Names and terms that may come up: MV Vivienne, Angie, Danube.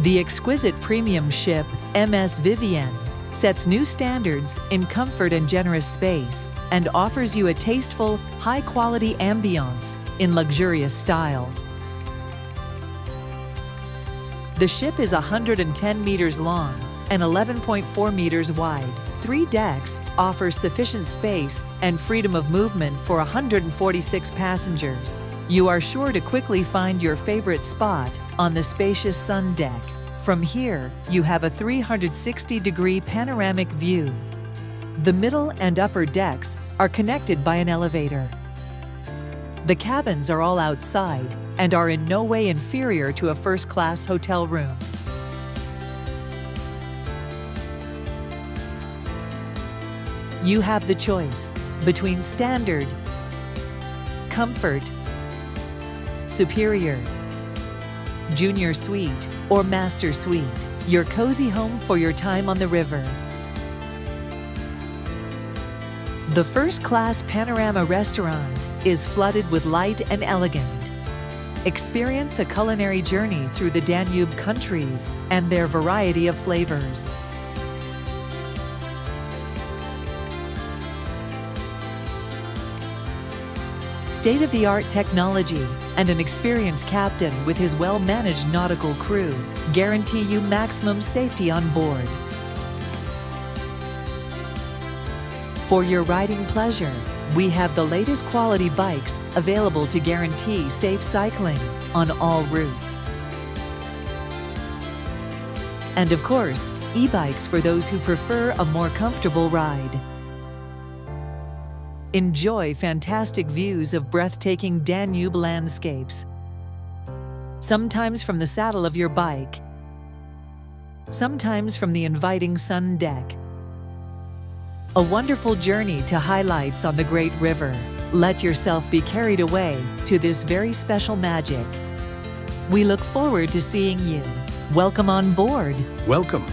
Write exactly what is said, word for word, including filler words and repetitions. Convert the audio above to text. The exquisite premium ship M S Vivienne sets new standards in comfort and generous space and offers you a tasteful, high-quality ambiance in luxurious style. The ship is one hundred ten meters long and eleven point four meters wide. Three decks offer sufficient space and freedom of movement for one hundred forty-six passengers. You are sure to quickly find your favorite spot on the spacious sun deck. From here, you have a three hundred sixty degree panoramic view. The middle and upper decks are connected by an elevator. The cabins are all outside and are in no way inferior to a first-class hotel room. You have the choice between standard, comfort, superior, junior suite, or master suite, your cozy home for your time on the river. The first-class panorama restaurant is flooded with light and elegant. Experience a culinary journey through the Danube countries and their variety of flavors. State-of-the-art technology and an experienced captain with his well-managed nautical crew guarantee you maximum safety on board. For your riding pleasure, we have the latest quality bikes available to guarantee safe cycling on all routes. And of course, e-bikes for those who prefer a more comfortable ride. Enjoy fantastic views of breathtaking Danube landscapes, sometimes from the saddle of your bike, sometimes from the inviting sun deck. A wonderful journey to highlights on the great river. Let yourself be carried away to this very special magic. We look forward to seeing you. Welcome on board. Welcome.